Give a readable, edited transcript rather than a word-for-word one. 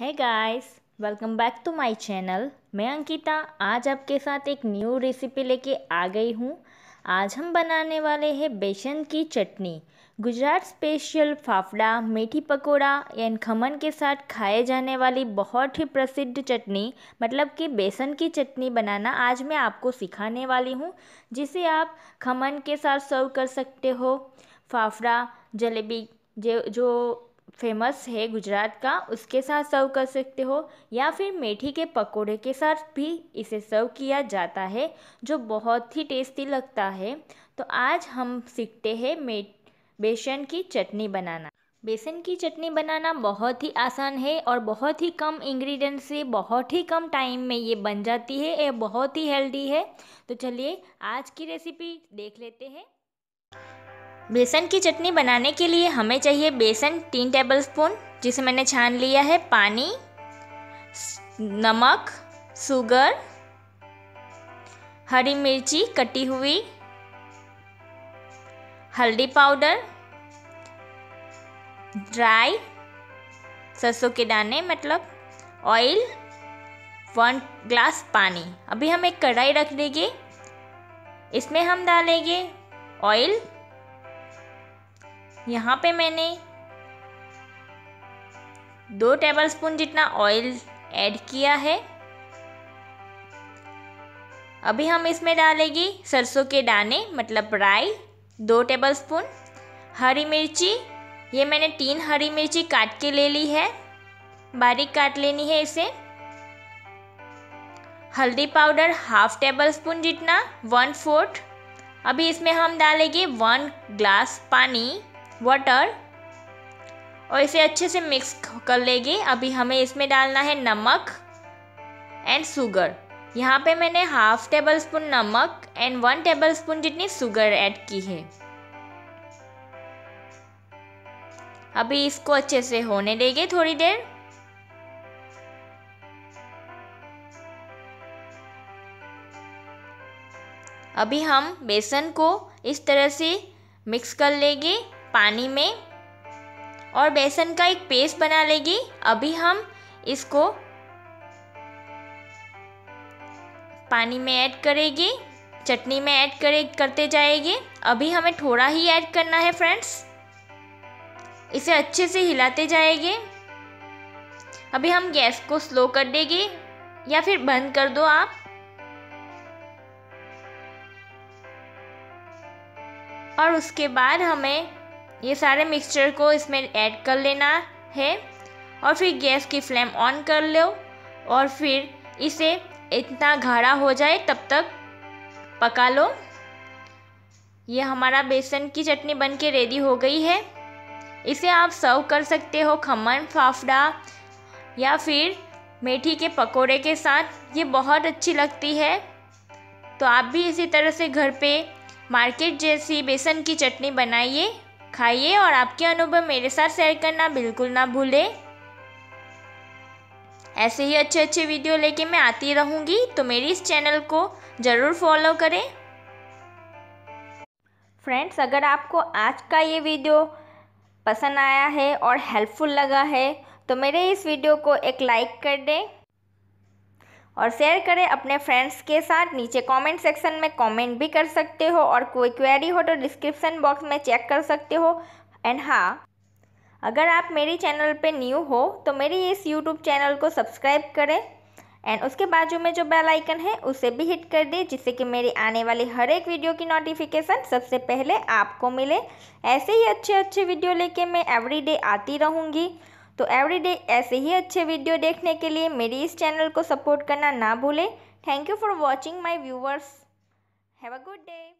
है guys, welcome back to my channel. मैं अंकिता आज आपके साथ एक न्यू रेसिपी लेके आ गई हूँ। आज हम बनाने वाले हैं बेसन की चटनी। गुजरात स्पेशल फाफड़ा, मेथी पकोड़ा एंड खमन के साथ खाए जाने वाली बहुत ही प्रसिद्ध चटनी मतलब कि बेसन की चटनी बनाना आज मैं आपको सिखाने वाली हूँ, जिसे आप खमन के साथ सर्व कर सकते हो। फाफड़ा जलेबी जो फेमस है गुजरात का, उसके साथ सर्व कर सकते हो या फिर मेथी के पकोड़े के साथ भी इसे सर्व किया जाता है, जो बहुत ही टेस्टी लगता है। तो आज हम सीखते हैं बेसन की चटनी बनाना। बेसन की चटनी बनाना बहुत ही आसान है और बहुत ही कम इंग्रेडिएंट्स से बहुत ही कम टाइम में ये बन जाती है। ये बहुत ही हेल्दी है। तो चलिए आज की रेसिपी देख लेते हैं। बेसन की चटनी बनाने के लिए हमें चाहिए बेसन 3 टेबलस्पून, जिसे मैंने छान लिया है, पानी, नमक, शुगर, हरी मिर्ची कटी हुई, हल्दी पाउडर, ड्राई सरसों के दाने मतलब ऑयल, 1 ग्लास पानी। अभी हम एक कढ़ाई रख देंगे, इसमें हम डालेंगे ऑयल। यहाँ पे मैंने 2 टेबलस्पून जितना ऑयल ऐड किया है। अभी हम इसमें डालेंगे सरसों के दाने मतलब राई, 2 टेबलस्पून, हरी मिर्ची, ये मैंने 3 हरी मिर्ची काट के ले ली है, बारीक काट लेनी है इसे। हल्दी पाउडर 1/2 टेबलस्पून जितना, 1/4। अभी इसमें हम डालेंगे 1 ग्लास पानी, वाटर, और इसे अच्छे से मिक्स कर लेंगे। अभी हमें इसमें डालना है नमक एंड शुगर। यहाँ पे मैंने 1/2 टेबलस्पून नमक एंड 1 टेबलस्पून जितनी शुगर ऐड की है। अभी इसको अच्छे से होने देंगे थोड़ी देर। अभी हम बेसन को इस तरह से मिक्स कर लेंगे पानी में और बेसन का एक पेस्ट बना लेगी। अभी हम इसको पानी में ऐड करेंगे, चटनी में ऐड करते जाएंगे। अभी हमें थोड़ा ही ऐड करना है फ्रेंड्स, इसे अच्छे से हिलाते जाएंगे। अभी हम गैस को स्लो कर देंगे या फिर बंद कर दो आप। और उसके बाद हमें ये सारे मिक्सचर को इसमें ऐड कर लेना है और फिर गैस की फ्लेम ऑन कर लो और फिर इसे इतना गाढ़ा हो जाए तब तक पका लो। ये हमारा बेसन की चटनी बनके रेडी हो गई है। इसे आप सर्व कर सकते हो खमन, फाफड़ा या फिर मेथी के पकोड़े के साथ, ये बहुत अच्छी लगती है। तो आप भी इसी तरह से घर पे मार्केट जैसी बेसन की चटनी बनाइए, खाइए और आपके अनुभव मेरे साथ शेयर करना बिल्कुल ना भूलें। ऐसे ही अच्छे अच्छे वीडियो लेके मैं आती रहूँगी, तो मेरी इस चैनल को ज़रूर फॉलो करें। फ्रेंड्स, अगर आपको आज का ये वीडियो पसंद आया है और हेल्पफुल लगा है तो मेरे इस वीडियो को एक लाइक कर दें और शेयर करें अपने फ्रेंड्स के साथ। नीचे कमेंट सेक्शन में कमेंट भी कर सकते हो और कोई क्वेरी हो तो डिस्क्रिप्शन बॉक्स में चेक कर सकते हो। एंड हाँ, अगर आप मेरे चैनल पे न्यू हो तो मेरी इस यूट्यूब चैनल को सब्सक्राइब करें एंड उसके बाजू में जो बेल आइकन है उसे भी हिट कर दें, जिससे कि मेरी आने वाली हर एक वीडियो की नोटिफिकेशन सबसे पहले आपको मिले। ऐसे ही अच्छे अच्छे वीडियो लेके मैं एवरीडे आती रहूँगी, तो एवरीडे ऐसे ही अच्छे वीडियो देखने के लिए मेरी इस चैनल को सपोर्ट करना ना भूलें। Thank you for watching my viewers. Have a good day.